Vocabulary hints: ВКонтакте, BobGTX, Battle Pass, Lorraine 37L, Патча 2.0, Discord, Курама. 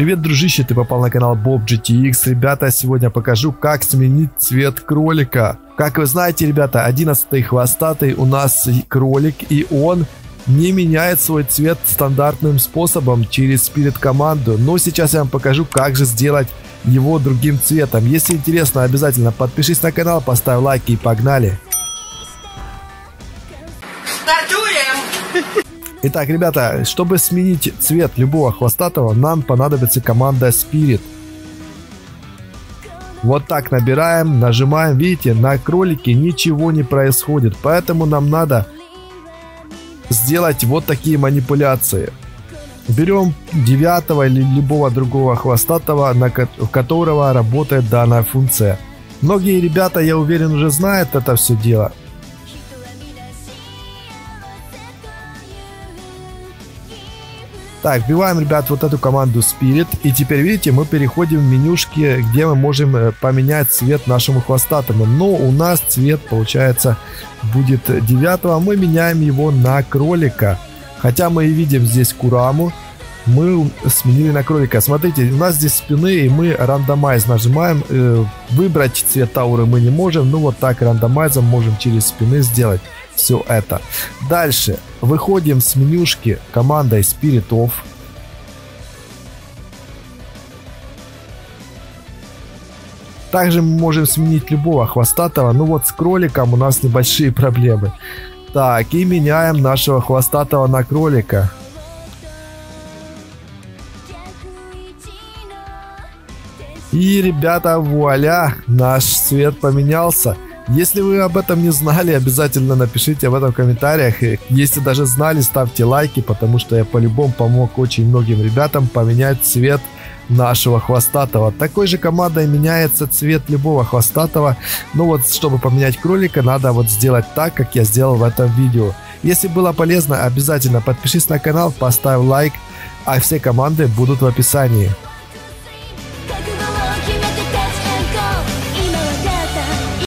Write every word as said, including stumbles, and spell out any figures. Привет, дружище, ты попал на канал боб джи ти экс. Ребята, сегодня покажу, как сменить цвет кролика. Как вы знаете, ребята, одиннадцатый хвостатый у нас кролик, и он не меняет свой цвет стандартным способом через спирит команду. Но сейчас я вам покажу, как же сделать его другим цветом. Если интересно, обязательно подпишись на канал, поставь лайки и погнали. Итак, ребята, чтобы сменить цвет любого хвостатого, нам понадобится команда Spirit. Вот так набираем, нажимаем, видите, на кролике ничего не происходит, поэтому нам надо сделать вот такие манипуляции. Берем девятого или любого другого хвостатого, на которого работает данная функция. Многие ребята, я уверен, уже знают это все дело. Так, вбиваем, ребят, вот эту команду Spirit. И теперь, видите, мы переходим в менюшки, где мы можем поменять цвет нашему хвостатому. Но у нас цвет, получается, будет девятого. Мы меняем его на кролика. Хотя мы и видим здесь Кураму, мы сменили на кролика. Смотрите, у нас здесь спины, и мы рандомайз нажимаем. Выбрать цвет ауры мы не можем. Ну, вот так рандомайзом можем через спины сделать все это. Дальше выходим с менюшки командой Spirit. Также мы можем сменить любого хвостатого. Ну вот с кроликом у нас небольшие проблемы. Так, и меняем нашего хвостатого на кролика. И, ребята, вуаля, наш цвет поменялся. Если вы об этом не знали, обязательно напишите об этом в комментариях. Если даже знали, ставьте лайки, потому что я по-любому помог очень многим ребятам поменять цвет нашего хвостатого. Такой же командой меняется цвет любого хвостатого. Но вот, чтобы поменять кролика, надо вот сделать так, как я сделал в этом видео. Если было полезно, обязательно подпишись на канал, поставь лайк, а все команды будут в описании.